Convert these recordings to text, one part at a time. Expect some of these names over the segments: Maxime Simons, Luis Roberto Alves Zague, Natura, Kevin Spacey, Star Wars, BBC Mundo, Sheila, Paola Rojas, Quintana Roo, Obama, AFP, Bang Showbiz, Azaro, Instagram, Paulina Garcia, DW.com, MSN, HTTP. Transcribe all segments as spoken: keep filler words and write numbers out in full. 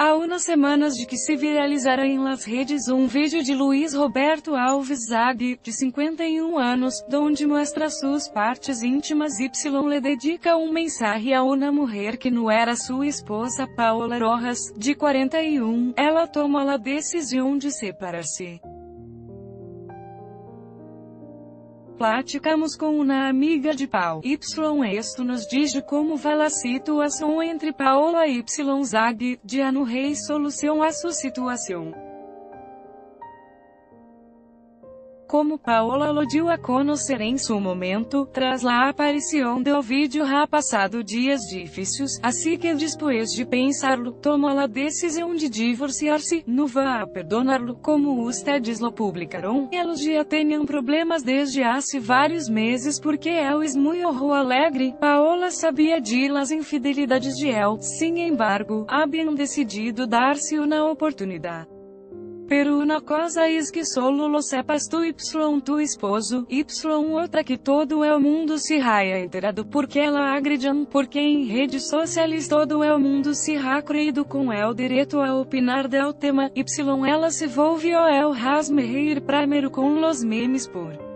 Há unas semanas de que se viralizara em las redes um vídeo de Luis Roberto Alves Zague, de cinquenta e um anos, donde mostra suas partes íntimas y le dedica um mensaje a uma mulher que não era sua esposa Paola Rojas, de quarenta e um, ela toma a decisão de separar-se. Platicamos com uma amiga de Paola Y. Esto nos diz como vai a situação entre Paola Y. Zague, de ano rei solução a sua situação. Como Paola lo deu a conhecer em seu momento, tras a aparição do vídeo ha passado dias difíceis, assim que depois de pensarlo, tomou a decisão de divorciar-se, não vá a perdonar-lo, como ustedes lo publicaram, eles já tinham problemas desde há vários meses porque él es muy ojo alegre, Paola sabia de las infidelidades de él, sin embargo, haviam decidido dar-se uma oportunidade. Pero una cosa es que solo lo sepas tu y tu esposo, y outra que todo el mundo se haya enterado porque ela agredian, porque em redes sociais todo el mundo se ha creído com el direito a opinar del tema, y ela se volvió el hasme reír primero con los memes por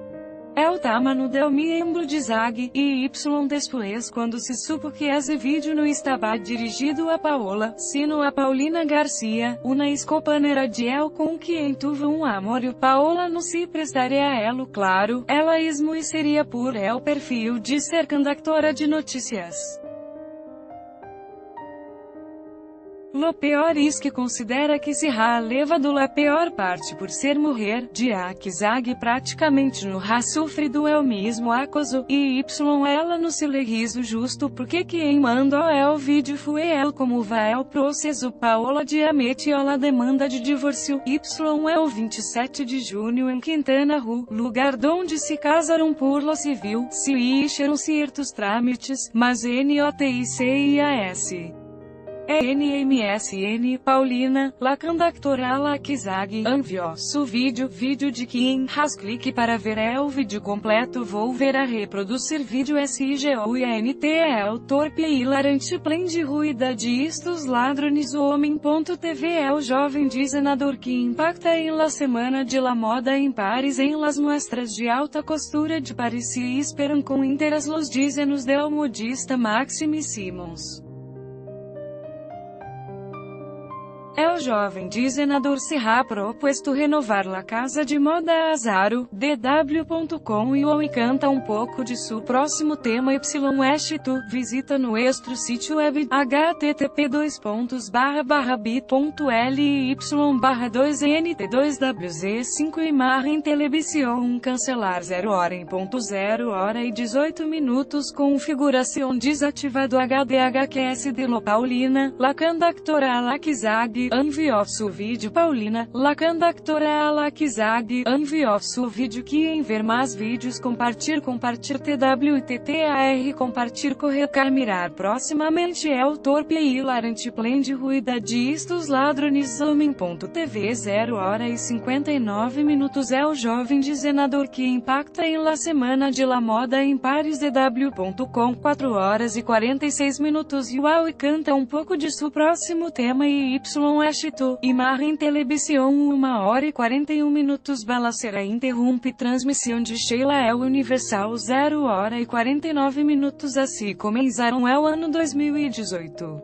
el tamaño del miembro de Zague, y después quando se supo que esse vídeo não estava dirigido a Paola, sino a Paulina Garcia, uma ex-companheira de él com quem tuvo um amorio. Paola não se prestaria a él, claro, ela esmueceria por el perfil de ser conductora de notícias. Lo pior is que considera que se ha levado la pior parte por ser mulher, de a que Zague praticamente no ha sofrido el mesmo acoso, e y ela no se le riso justo porque quem mandou el vídeo foi el. Como vai el processo? Paola já meteu a demanda de divórcio, y el vinte e sete de junho em Quintana Roo, lugar donde se casaram por lo civil, se hicieron certos trâmites, mas noticas. N M S N Paulina, la conductora la que Zague enviou su vídeo, vídeo de quem has clique para ver el vídeo completo. Vou ver a reproduzir vídeo S I G O I N T el torpe e hilarante plen de ruída de estos ladrones homem ponto T V el jovem desenhador que impacta em la semana de la moda em Paris em las muestras de alta costura de Paris e esperam com interesse los dizenos del modista Maxime Simons. El jovem desenhador se ha proposto renovar la casa de moda Azaro, D W ponto com e o encanta um pouco de seu próximo tema y tu, visita no extra sítio web, h t t p dois pontos barra barra bit ponto l y barra dois n t dois w z cinco e marra em televisão cancelar zero hora em ponto zero hora e dezoito minutos configuração desativado H D H Q S de lo Paulina, la conductora la que Zague enviou seu vídeo. Paulina, la conductora la que Zague enviou seu vídeo que em ver mais vídeos compartir compartir twittar compartir correr mirar proximamente é o torpe e hilarante plen de ruída de estos ladrones homem ponto T V zero hora e cinquenta e nove minutos é o jovem desenhador que impacta em la semana de la moda em Paris D W ponto com quatro horas e quarenta e seis minutos e uau e canta um pouco de seu próximo tema e y tu, e marra em televisão uma hora e quarenta e um minutos balacera interrompe transmissão de Sheila El Universal zero hora e quarenta e nove minutos assim começaram el ano dois mil e dezoito.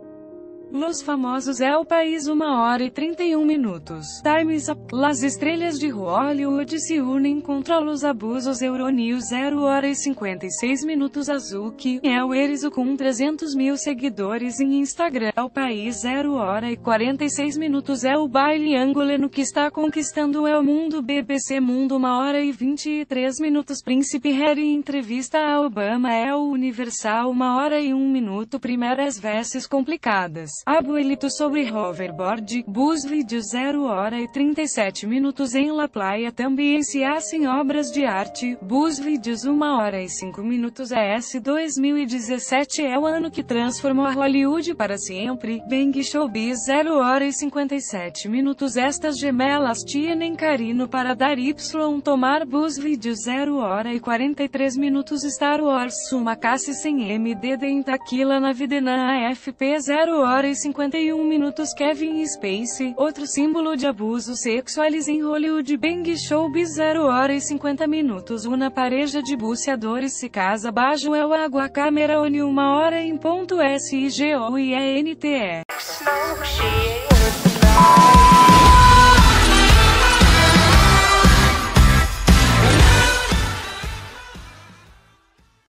Los famosos é o país uma hora e trinta e um minutos. Time's Up. Las estrelas de Hollywood se unem contra los abusos. Euronews zero hora e cinquenta e seis minutos. Azuki é o Erizo com trezentos mil seguidores em Instagram. É o país zero hora e quarenta e seis minutos. É o baile angolano que está conquistando o mundo. B B C Mundo uma hora e vinte e três minutos. Príncipe Harry entrevista a Obama. É o Universal uma hora e um minuto. Primeiras versões complicadas. Abuelito sobre hoverboard, bus vídeo zero hora e trinta e sete minutos em La Playa também se hacem obras de arte, bus vídeos uma hora e cinco minutos A S dois mil e dezessete é o ano que transformou a Hollywood para sempre, Bang Showbiz zero hora e cinquenta e sete minutos estas gemelas tinem carino para dar y tomar bus vídeos zero hora e quarenta e três minutos Star Wars uma caça sem M D D em Taquila na Videna A F P zero hora duas horas e cinquenta e um minutos. Kevin Spacey, outro símbolo de abusos sexuais em Hollywood. Bang Showbiz, zero horas e cinquenta minutos. Uma pareja de buceadores se casa baixo é o água câmera. One, uma hora em ponto. S I G O I E N T E.